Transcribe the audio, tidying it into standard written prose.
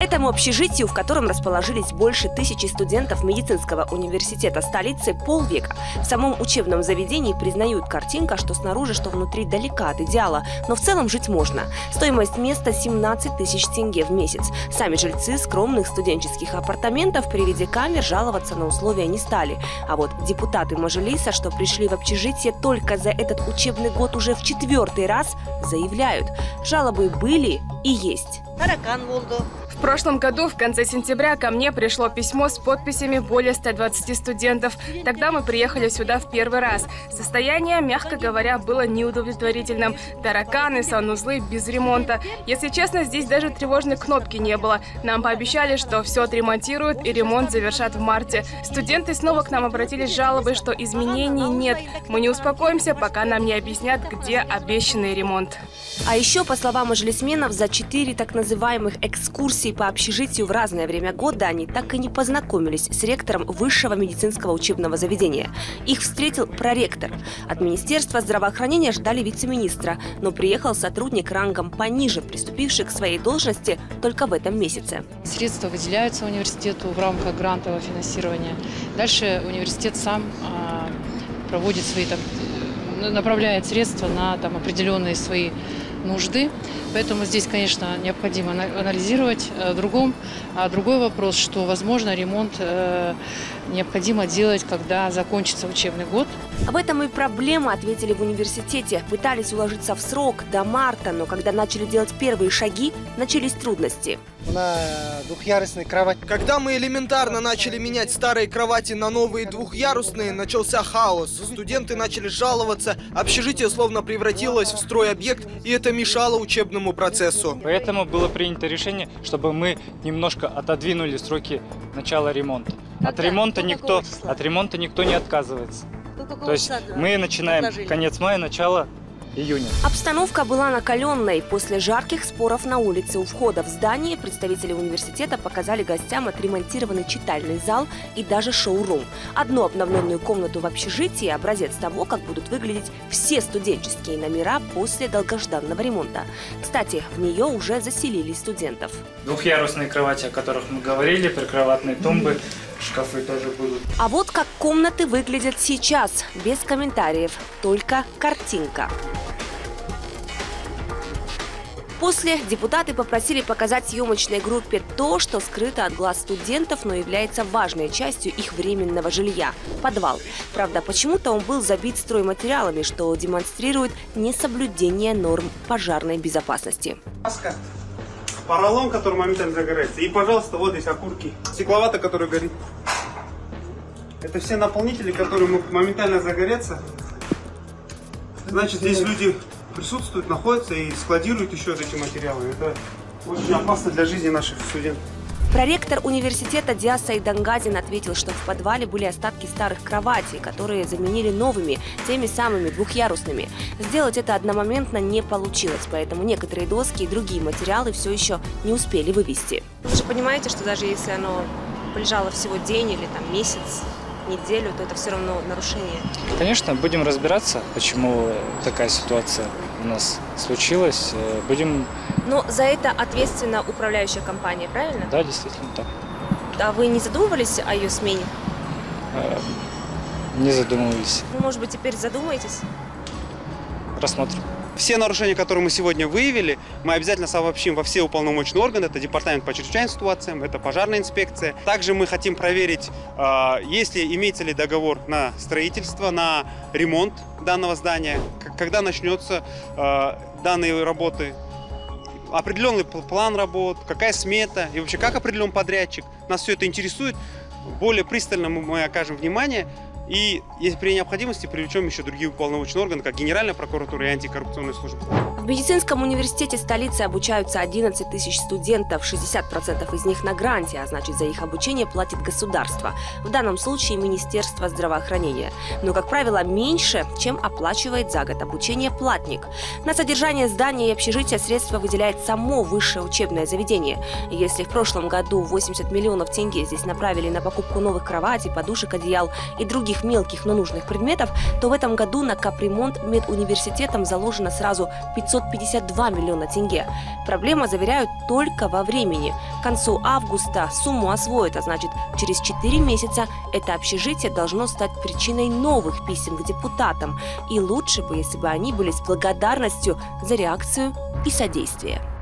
Этому общежитию, в котором расположились больше 1000 студентов медицинского университета столицы, полвека. В самом учебном заведении признают: картинка, что снаружи, что внутри, далека от идеала, но в целом жить можно. Стоимость места 17 тысяч тенге в месяц. Сами жильцы скромных студенческих апартаментов при виде камер жаловаться на условия не стали. А вот депутаты Мажилиса, что пришли в общежитие только за этот учебный год уже в 4-й раз, заявляют: жалобы были и есть. В прошлом году в конце сентября ко мне пришло письмо с подписями более 120 студентов. Тогда мы приехали сюда в первый раз. Состояние, мягко говоря, было неудовлетворительным. Тараканы, санузлы без ремонта. Если честно, здесь даже тревожной кнопки не было. Нам пообещали, что все отремонтируют и ремонт завершат в марте. Студенты снова к нам обратились с жалобой, что изменений нет. Мы не успокоимся, пока нам не объяснят, где обещанный ремонт. А еще, по словам мажилисменов, за 4 так называемых экскурсий по общежитию в разное время года они так и не познакомились с ректором высшего медицинского учебного заведения. Их встретил проректор. От Министерства здравоохранения ждали вице-министра, но приехал сотрудник рангом пониже, приступивший к своей должности только в этом месяце. Средства выделяются университету в рамках грантового финансирования. Дальше университет сам проводит свои, направляет средства на определенные свои нужды. Поэтому здесь, конечно, необходимо анализировать. Другой вопрос, что, возможно, ремонт необходимо делать, когда закончится учебный год. Об этом и проблема, ответили в университете. Пытались уложиться в срок до марта, но когда начали делать первые шаги, начались трудности. Двухъярусная кровать. Когда мы элементарно начали менять старые кровати на новые двухъярусные, начался хаос. Студенты начали жаловаться, общежитие словно превратилось в стройобъект, и это мешало учебному процессу. Поэтому было принято решение, чтобы мы немножко отодвинули сроки начала ремонта. От ремонта никто не отказывается. То есть мы начинаем конец мая, начало июня. Обстановка была накаленной. После жарких споров на улице у входа в здание представители университета показали гостям отремонтированный читальный зал и даже шоу-рум. Одну обновленную комнату в общежитии – образец того, как будут выглядеть все студенческие номера после долгожданного ремонта. Кстати, в нее уже заселили студентов. Двухъярусные кровати, о которых мы говорили, прикроватные тумбы, шкафы тоже будут. А вот как комнаты выглядят сейчас, без комментариев, только картинка. После депутаты попросили показать съемочной группе то, что скрыто от глаз студентов, но является важной частью их временного жилья – подвал. Правда, почему-то он был забит стройматериалами, что демонстрирует несоблюдение норм пожарной безопасности. Поролон, который моментально загорается. И, пожалуйста, вот здесь окурки. Стекловата, которая горит. Это все наполнители, которые могут моментально загореться. Значит, здесь люди присутствуют, находятся и складируют еще эти материалы. Это очень опасно для жизни наших студентов. Проректор университета Диаса Идангазин ответил, что в подвале были остатки старых кроватей, которые заменили новыми, теми самыми двухъярусными. Сделать это одномоментно не получилось, поэтому некоторые доски и другие материалы все еще не успели вывести. Вы же понимаете, что даже если оно полежало всего день или там месяц, неделю, то это все равно нарушение. Конечно, будем разбираться, почему такая ситуация у нас случилась. Но за это ответственна управляющая компания, правильно? Да, действительно так. А вы не задумывались о ее смене? Не задумывались. Ну, может быть, теперь задумаетесь? Рассмотрим. Все нарушения, которые мы сегодня выявили, мы обязательно сообщим во все уполномоченные органы. Это департамент по чрезвычайным ситуациям, это пожарная инспекция. Также мы хотим проверить, имеется ли договор на строительство, на ремонт данного здания, когда начнется данные работы, определенный план работ, какая смета и вообще как определен подрядчик. Нас все это интересует. Более пристально мы окажем внимание. И если при необходимости привлечем еще другие уполномоченные органы, как Генеральная прокуратура и антикоррупционная служба. В медицинском университете столицы обучаются 11 тысяч студентов, 60% из них на гранте, а значит, за их обучение платит государство. В данном случае Министерство здравоохранения. Но, как правило, меньше, чем оплачивает за год обучение платник. На содержание здания и общежития средства выделяет само высшее учебное заведение. Если в прошлом году 80 миллионов тенге здесь направили на покупку новых кроватей, подушек, одеял и других таких мелких, но нужных предметов, то в этом году на капремонт медуниверситетом заложено сразу 552 миллиона тенге. Проблема, заверяют, только во времени. К концу августа сумму освоят, а значит, через 4 месяца это общежитие должно стать причиной новых писем к депутатам. И лучше бы, если бы они были с благодарностью за реакцию и содействие.